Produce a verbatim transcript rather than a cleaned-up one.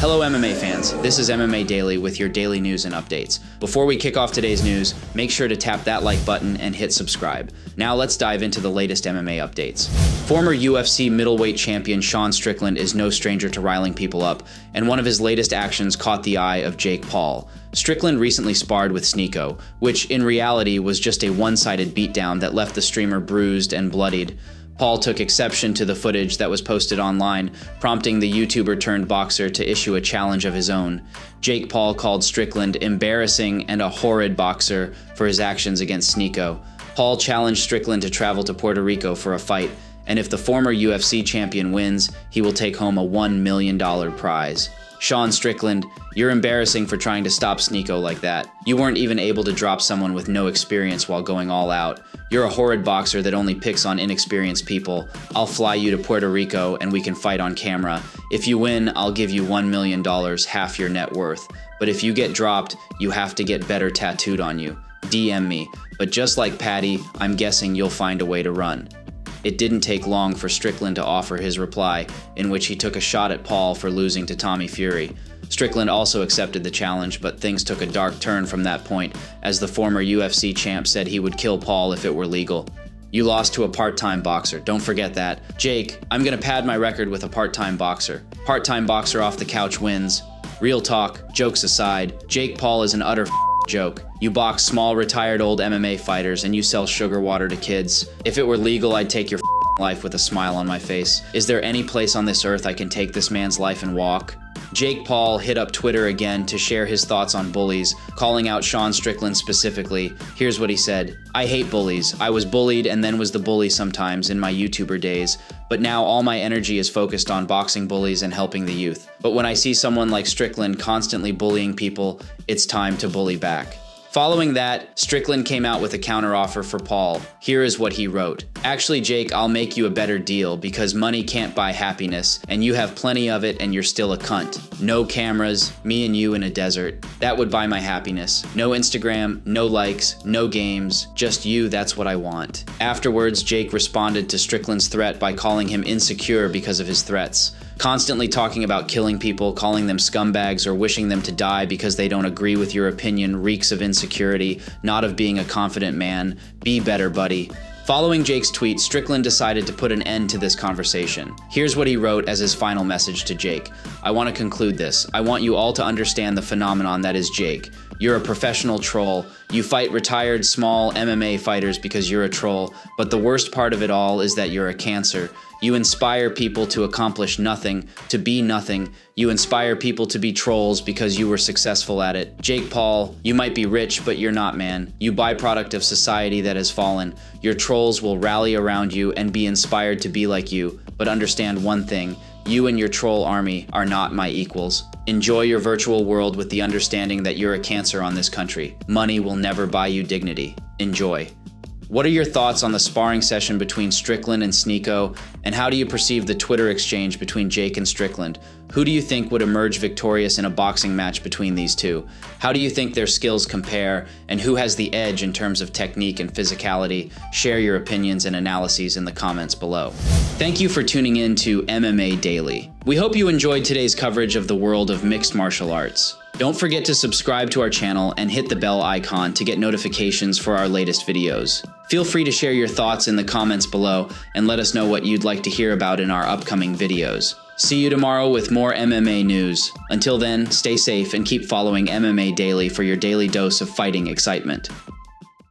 Hello M M A fans, this is M M A Daily with your daily news and updates. Before we kick off today's news, make sure to tap that like button and hit subscribe. Now let's dive into the latest M M A updates. Former U F C middleweight champion Sean Strickland is no stranger to riling people up, and one of his latest actions caught the eye of Jake Paul. Strickland recently sparred with Sneako, which in reality was just a one-sided beatdown that left the streamer bruised and bloodied. Paul took exception to the footage that was posted online, prompting the YouTuber-turned-boxer to issue a challenge of his own. Jake Paul called Strickland embarrassing and a horrid boxer for his actions against Sneako. Paul challenged Strickland to travel to Puerto Rico for a fight, and if the former U F C champion wins, he will take home a one million dollar prize. Sean Strickland, you're embarrassing for trying to stop Sneako like that. You weren't even able to drop someone with no experience while going all out. You're a horrid boxer that only picks on inexperienced people. I'll fly you to Puerto Rico and we can fight on camera. If you win, I'll give you one million dollars, half your net worth. But if you get dropped, you have to get better tattooed on you. D M me. But just like Patty, I'm guessing you'll find a way to run. It didn't take long for Strickland to offer his reply, in which he took a shot at Paul for losing to Tommy Fury. Strickland also accepted the challenge, but things took a dark turn from that point, as the former U F C champ said he would kill Paul if it were legal. You lost to a part-time boxer, don't forget that. Jake, I'm gonna pad my record with a part-time boxer. Part-time boxer off the couch wins. Real talk, jokes aside, Jake Paul is an utter f***. Joke. You box small retired old M M A fighters and you sell sugar water to kids. If it were legal, I'd take your life with a smile on my face. Is there any place on this earth I can take this man's life and walk? Jake Paul hit up Twitter again to share his thoughts on bullies, calling out Sean Strickland specifically. Here's what he said. I hate bullies. I was bullied and then was the bully sometimes in my YouTuber days, but now all my energy is focused on boxing bullies and helping the youth. But when I see someone like Strickland constantly bullying people, it's time to bully back. Following that, Strickland came out with a counteroffer for Paul. Here is what he wrote. Actually, Jake, I'll make you a better deal because money can't buy happiness, and you have plenty of it and you're still a cunt. No cameras, me and you in a desert. That would buy my happiness. No Instagram, no likes, no games, just you, that's what I want. Afterwards, Jake responded to Strickland's threat by calling him insecure because of his threats. Constantly talking about killing people, calling them scumbags, or wishing them to die because they don't agree with your opinion reeks of insecurity, not of being a confident man. Be better, buddy. Following Jake's tweet, Strickland decided to put an end to this conversation. Here's what he wrote as his final message to Jake. I want to conclude this. I want you all to understand the phenomenon that is Jake. You're a professional troll. You fight retired small M M A fighters because you're a troll, but the worst part of it all is that you're a cancer. You inspire people to accomplish nothing, to be nothing. You inspire people to be trolls because you were successful at it. Jake Paul, you might be rich, but you're not, man. You byproduct of society that has fallen. Your trolls will rally around you and be inspired to be like you, but understand one thing. You and your troll army are not my equals. Enjoy your virtual world with the understanding that you're a cancer on this country. Money will never buy you dignity. Enjoy. What are your thoughts on the sparring session between Strickland and Sneako, and how do you perceive the Twitter exchange between Jake and Strickland? Who do you think would emerge victorious in a boxing match between these two? How do you think their skills compare, and who has the edge in terms of technique and physicality? Share your opinions and analyses in the comments below. Thank you for tuning in to M M A Daily. We hope you enjoyed today's coverage of the world of mixed martial arts. Don't forget to subscribe to our channel and hit the bell icon to get notifications for our latest videos. Feel free to share your thoughts in the comments below and let us know what you'd like to hear about in our upcoming videos. See you tomorrow with more M M A news. Until then, stay safe and keep following M M A Daily for your daily dose of fighting excitement.